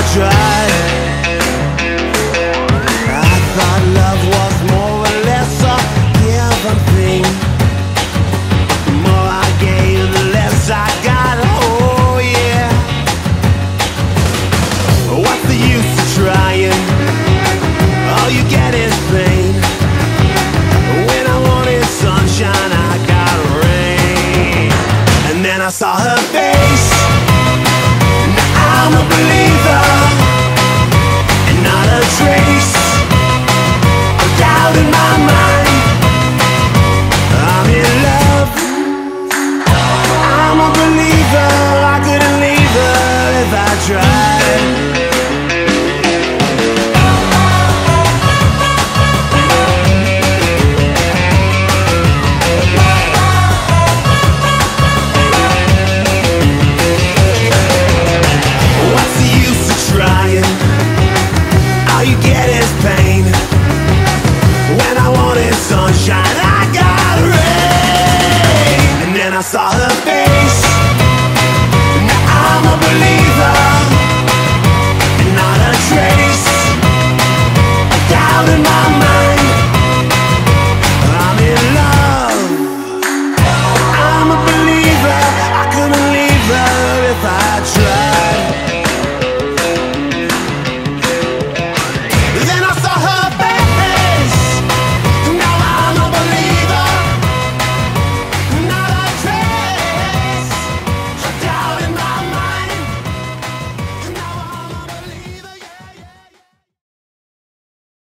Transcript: I try.